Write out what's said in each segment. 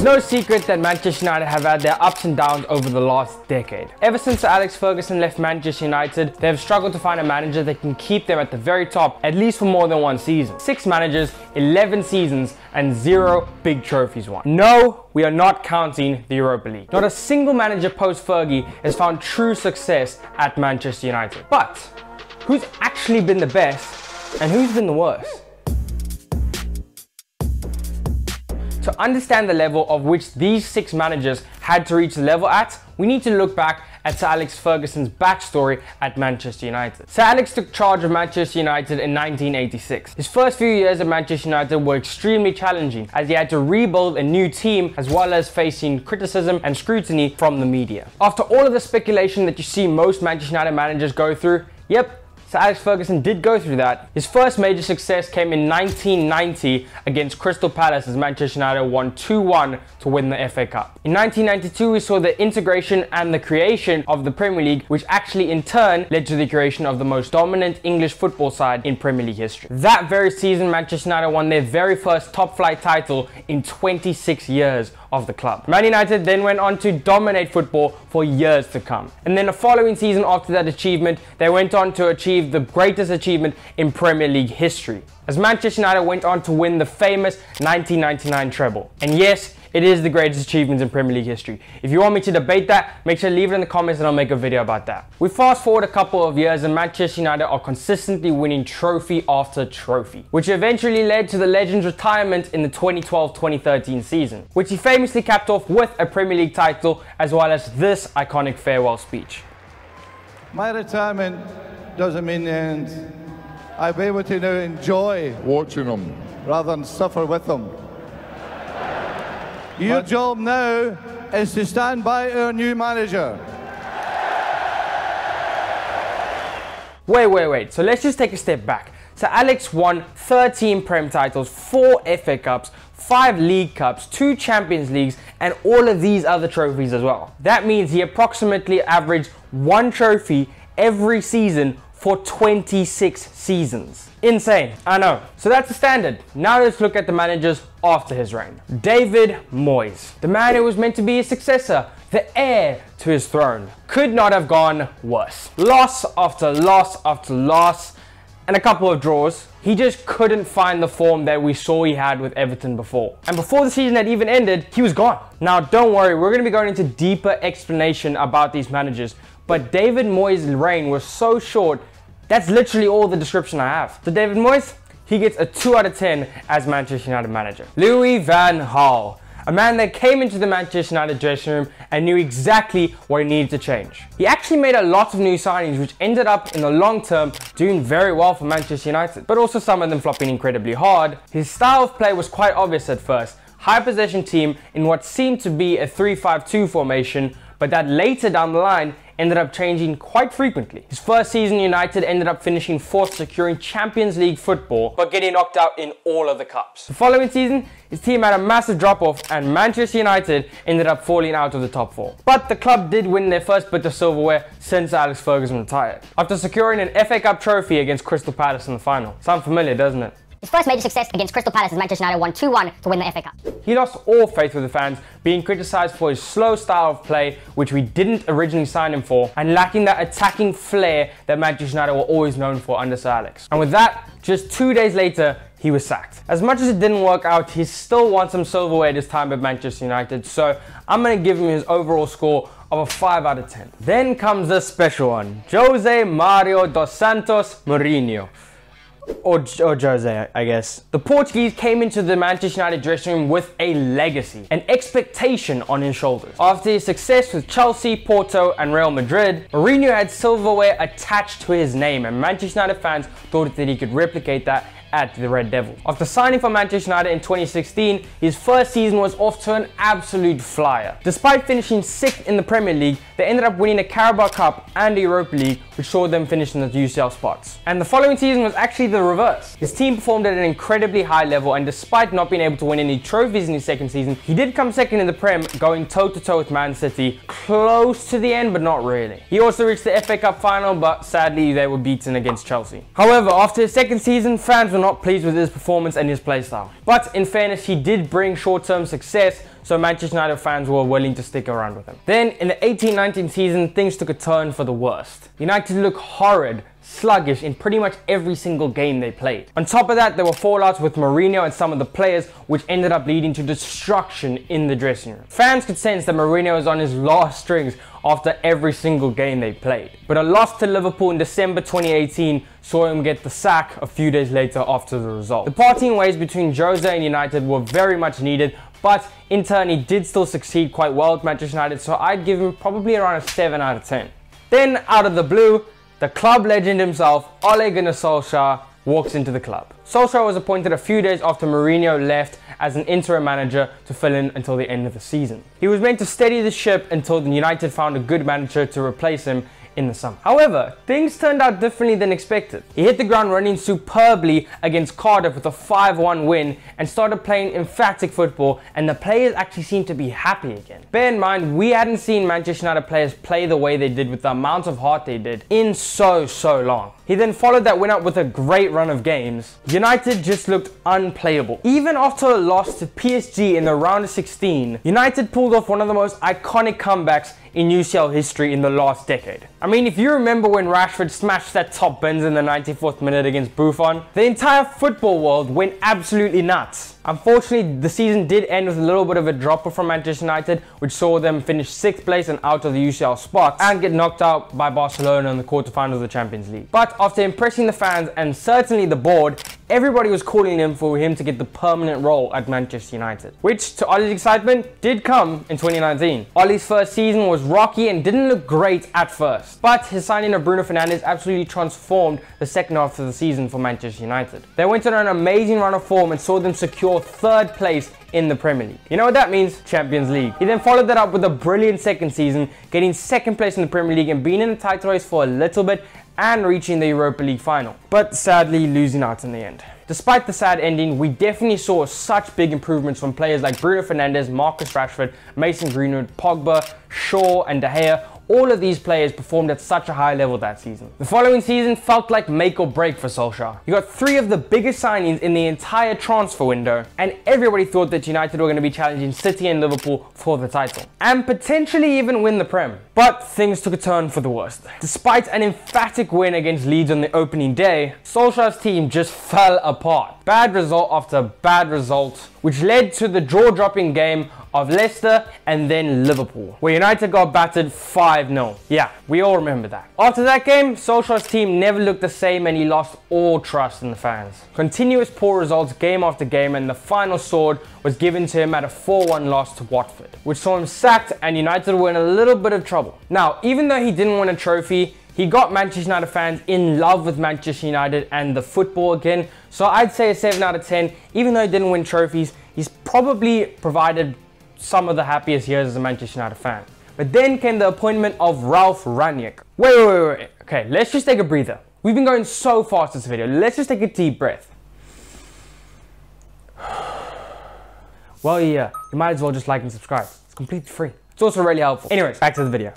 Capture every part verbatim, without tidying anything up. It's no secret that Manchester United have had their ups and downs over the last decade. Ever since Sir Alex Ferguson left Manchester United, they have struggled to find a manager that can keep them at the very top, at least for more than one season. Six managers, eleven seasons, and zero big trophies won. No, we are not counting the Europa League. Not a single manager post-Fergie has found true success at Manchester United. But who's actually been the best and who's been the worst? To understand the level of which these six managers had to reach the level at, we need to look back at Sir Alex Ferguson's backstory at Manchester United. Sir Alex took charge of Manchester United in nineteen eighty-six. His first few years at Manchester United were extremely challenging, as he had to rebuild a new team as well as facing criticism and scrutiny from the media. After all of the speculation that you see most Manchester United managers go through, yep, Sir Alex Ferguson did go through that. His first major success came in nineteen ninety against Crystal Palace as Manchester United won two one to win the F A Cup. In nineteen ninety-two, we saw the integration and the creation of the Premier League, which actually in turn led to the creation of the most dominant English football side in Premier League history. That very season, Manchester United won their very first top flight title in twenty-six years of the club. Man United then went on to dominate football for years to come. And then the following season after that achievement, they went on to achieve the greatest achievement in Premier League history, as Manchester United went on to win the famous nineteen ninety-nine treble. And yes, it is the greatest achievement in Premier League history. If you want me to debate that, make sure to leave it in the comments and I'll make a video about that. We fast forward a couple of years and Manchester United are consistently winning trophy after trophy, which eventually led to the legend's retirement in the twenty twelve twenty thirteen season, which he famously capped off with a Premier League title as well as this iconic farewell speech. My retirement doesn't mean the end. I'll be able to now enjoy watching them rather than suffer with them. Your but job now is to stand by our new manager. Wait, wait, wait. So let's just take a step back. Sir Alex won thirteen Prem titles, four F A Cups, five League Cups, two Champions Leagues, and all of these other trophies as well. That means he approximately averaged one trophy every season for twenty-six seasons. Insane, I know. So that's the standard. Now let's look at the managers after his reign. David Moyes, the man who was meant to be his successor, the heir to his throne, could not have gone worse. Loss after loss after loss, and a couple of draws. He just couldn't find the form that we saw he had with Everton before. And before the season had even ended, he was gone. Now don't worry, we're gonna be going into deeper explanation about these managers, but David Moyes' reign was so short, that's literally all the description I have. So David Moyes, he gets a two out of ten as Manchester United manager. Louis Van Gaal, a man that came into the Manchester United dressing room and knew exactly what he needed to change. He actually made a lot of new signings which ended up in the long term doing very well for Manchester United, but also some of them flopping incredibly hard. His style of play was quite obvious at first, high possession team in what seemed to be a three five two formation, but that later down the line ended up changing quite frequently. His first season United ended up finishing fourth, securing Champions League football, but getting knocked out in all of the cups. The following season, his team had a massive drop-off and Manchester United ended up falling out of the top four. But the club did win their first bit of silverware since Alex Ferguson retired, after securing an F A Cup trophy against Crystal Palace in the final. Sound familiar, doesn't it? His first major success against Crystal Palace as Manchester United won two one to win the F A Cup. He lost all faith with the fans, being criticised for his slow style of play, which we didn't originally sign him for, and lacking that attacking flair that Manchester United were always known for under Sir Alex. And with that, just two days later, he was sacked. As much as it didn't work out, he still won some silverware at his time at Manchester United, so I'm going to give him his overall score of a five out of ten. Then comes this special one, Jose Mario dos Santos Mourinho. Or, or Jose, I guess. The Portuguese came into the Manchester United dressing room with a legacy, an expectation on his shoulders. After his success with Chelsea, Porto and Real Madrid, Mourinho had silverware attached to his name and Manchester United fans thought that he could replicate that at the Red Devils. After signing for Manchester United in twenty sixteen, his first season was off to an absolute flyer. Despite finishing sixth in the Premier League, they ended up winning the Carabao Cup and the Europa League, which saw them finish in the U C L spots. And the following season was actually the reverse. His team performed at an incredibly high level, and despite not being able to win any trophies in his second season, he did come second in the Prem, going toe-to-toe with Man City, close to the end, but not really. He also reached the F A Cup final, but sadly they were beaten against Chelsea. However, after his second season, fans were not pleased with his performance and his playstyle. But in fairness, he did bring short-term success so Manchester United fans were willing to stick around with him. Then in the eighteen nineteen season, things took a turn for the worst. United looked horrid, sluggish in pretty much every single game they played. On top of that, there were fallouts with Mourinho and some of the players, which ended up leading to destruction in the dressing room. Fans could sense that Mourinho was on his last strings after every single game they played. But a loss to Liverpool in December twenty eighteen saw him get the sack a few days later after the result. The parting ways between Jose and United were very much needed, but in turn he did still succeed quite well at Manchester United, so I'd give him probably around a seven out of ten. Then out of the blue, the club legend himself, Ole Gunnar Solskjaer, walks into the club. Solskjaer was appointed a few days after Mourinho left as an interim manager to fill in until the end of the season. He was meant to steady the ship until United found a good manager to replace him in the summer. However, things turned out differently than expected. He hit the ground running superbly against Cardiff with a five one win and started playing emphatic football, and the players actually seemed to be happy again. Bear in mind, we hadn't seen Manchester United players play the way they did with the amount of heart they did in so, so long. He then followed that win up with a great run of games. United just looked unplayable. Even after a loss to P S G in the round of sixteen, United pulled off one of the most iconic comebacks in U C L history in the last decade. I mean, if you remember when Rashford smashed that top bins in the ninety-fourth minute against Buffon, the entire football world went absolutely nuts. Unfortunately, the season did end with a little bit of a drop off from Manchester United, which saw them finish sixth place and out of the U C L spot and get knocked out by Barcelona in the quarterfinals of the Champions League. But after impressing the fans and certainly the board, everybody was calling him for him to get the permanent role at Manchester United, which, to Ole's excitement, did come in twenty nineteen. Ole's first season was rocky and didn't look great at first, but his signing of Bruno Fernandes absolutely transformed the second half of the season for Manchester United. They went on an amazing run of form and saw them secure third place in the Premier League. You know what that means? Champions League. He then followed that up with a brilliant second season, getting second place in the Premier League and being in the title race for a little bit and reaching the Europa League final, but sadly losing out in the end. Despite the sad ending, we definitely saw such big improvements from players like Bruno Fernandes, Marcus Rashford, Mason Greenwood, Pogba, Shaw and De Gea. All of these players performed at such a high level that season. The following season felt like make or break for Solskjaer. He got three of the biggest signings in the entire transfer window, and everybody thought that United were going to be challenging City and Liverpool for the title, and potentially even win the Prem. But things took a turn for the worst. Despite an emphatic win against Leeds on the opening day, Solskjaer's team just fell apart. Bad result after bad result, which led to the jaw-dropping game of Leicester and then Liverpool, where United got battered five nil. Yeah, we all remember that. After that game, Solskjaer's team never looked the same and he lost all trust in the fans. Continuous poor results game after game, and the final sword was given to him at a four one loss to Watford, which saw him sacked and United were in a little bit of trouble. Now, even though he didn't win a trophy, he got Manchester United fans in love with Manchester United and the football again, so I'd say a seven out of ten. Even though he didn't win trophies, he's probably provided some of the happiest years as a Manchester United fan. But then came the appointment of Ralf Rangnick. Wait, wait, wait, wait. Okay, let's just take a breather. We've been going so fast this video. Let's just take a deep breath. Well, yeah, you might as well just like and subscribe. It's completely free. It's also really helpful. Anyways, back to the video.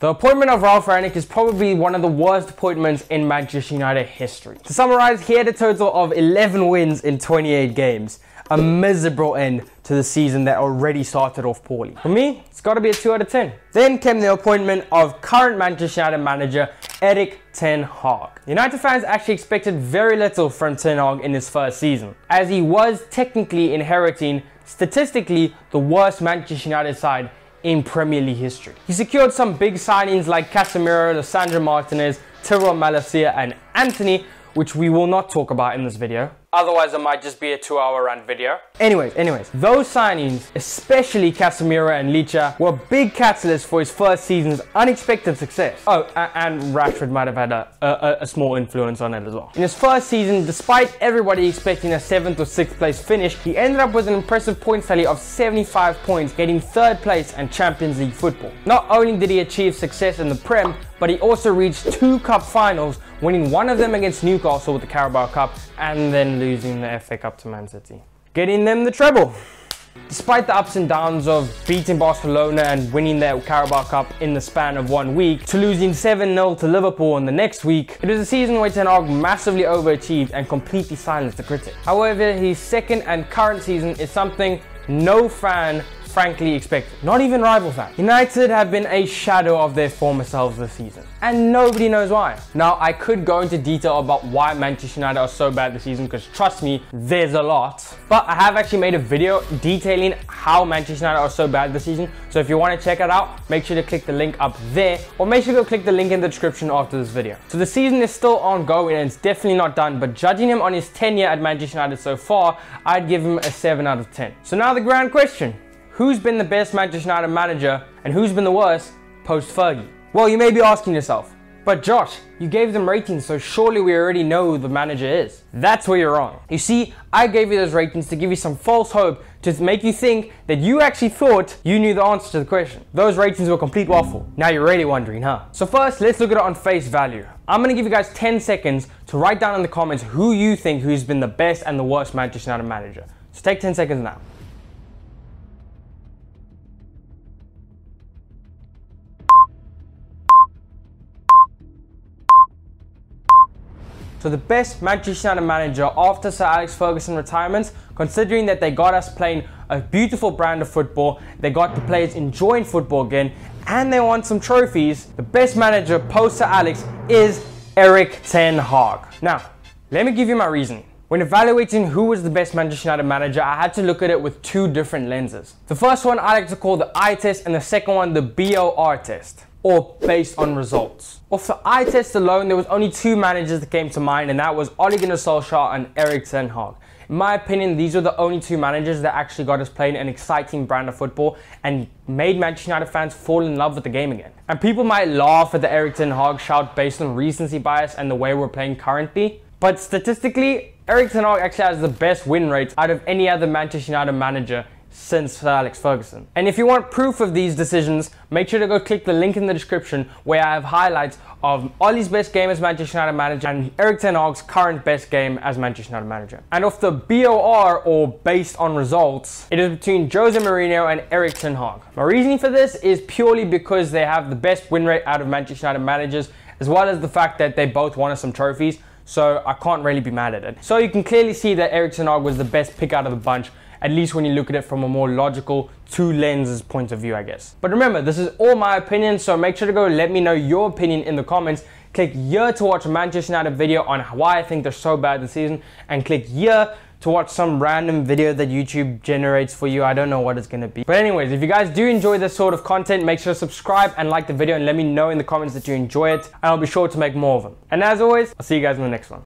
The appointment of Ralf Rangnick is probably one of the worst appointments in Manchester United history. To summarise, he had a total of eleven wins in twenty-eight games. A miserable end to the season that already started off poorly. For me, it's got to be a two out of ten. Then came the appointment of current Manchester United manager Eric Ten Hag. United fans actually expected very little from Ten Hag in his first season, as he was technically inheriting, statistically, the worst Manchester United side in Premier League history. He secured some big signings like Casemiro, Lisandro Martinez, Tyrell Malacia and Anthony, which we will not talk about in this video. Otherwise, it might just be a two-hour rant video. Anyways, anyways, those signings, especially Casemiro and Licha, were big catalysts for his first season's unexpected success. Oh, and Rashford might have had a, a, a small influence on it as well. In his first season, despite everybody expecting a seventh or sixth place finish, he ended up with an impressive point tally of seventy-five points, getting third place and Champions League football. Not only did he achieve success in the Prem, but he also reached two cup finals, winning one of them against Newcastle with the Carabao Cup and then losing the F A Cup to Man City, getting them the treble. Despite the ups and downs of beating Barcelona and winning their Carabao Cup in the span of one week to losing seven nil to Liverpool in the next week, it was a season where Ten Hag massively overachieved and completely silenced the critics. However, his second and current season is something no fan frankly expected, not even rival fans. United have been a shadow of their former selves this season, and nobody knows why. Now, I could go into detail about why Manchester United are so bad this season, because trust me, there's a lot. But I have actually made a video detailing how Manchester United are so bad this season, so if you want to check it out, make sure to click the link up there, or make sure to go click the link in the description after this video. So the season is still ongoing and it's definitely not done, but judging him on his tenure at Manchester United so far, I'd give him a seven out of ten. So now the grand question. Who's been the best Manchester United manager and who's been the worst post-Fergie? Well, you may be asking yourself, but Josh, you gave them ratings, so surely we already know who the manager is. That's where you're wrong. You see, I gave you those ratings to give you some false hope, to make you think that you actually thought you knew the answer to the question. Those ratings were complete waffle. Now you're really wondering, huh? So first, let's look at it on face value. I'm gonna give you guys ten seconds to write down in the comments who you think who's been the best and the worst Manchester United manager. So take ten seconds now. So the best Manchester United manager after Sir Alex Ferguson retirement, considering that they got us playing a beautiful brand of football, they got the players enjoying football again, and they won some trophies, the best manager post Sir Alex is Eric Ten Hag. Now, let me give you my reasoning. When evaluating who was the best Manchester United manager, I had to look at it with two different lenses. The first one I like to call the eye test, and the second one the B O R test, or based on results. Off the eye test alone, there was only two managers that came to mind, and that was Ole Gunnar Solskjaer and Eric Ten Hag. In my opinion, these were the only two managers that actually got us playing an exciting brand of football and made Manchester United fans fall in love with the game again. And people might laugh at the Eric Ten Hag shout based on recency bias and the way we're playing currently, but statistically, Eric Ten Hag actually has the best win rate out of any other Manchester United manager since Sir Alex Ferguson. And if you want proof of these decisions, make sure to go click the link in the description where I have highlights of Ole's best game as Manchester United manager and Eric Ten Hag's current best game as Manchester United manager. And off the B O R, or based on results, it is between Jose Mourinho and Eric Ten Hag. My reasoning for this is purely because they have the best win rate out of Manchester United managers, as well as the fact that they both won us some trophies, so I can't really be mad at it. So you can clearly see that Eric Ten Hag was the best pick out of the bunch, at least when you look at it from a more logical two lenses point of view, I guess. But remember, this is all my opinion, so make sure to go let me know your opinion in the comments. Click here to watch a Manchester United video on why I think they're so bad this season, and click here to watch some random video that YouTube generates for you. I don't know what it's gonna be. But anyways, if you guys do enjoy this sort of content, make sure to subscribe and like the video, and let me know in the comments that you enjoy it, and I'll be sure to make more of them. And as always, I'll see you guys in the next one.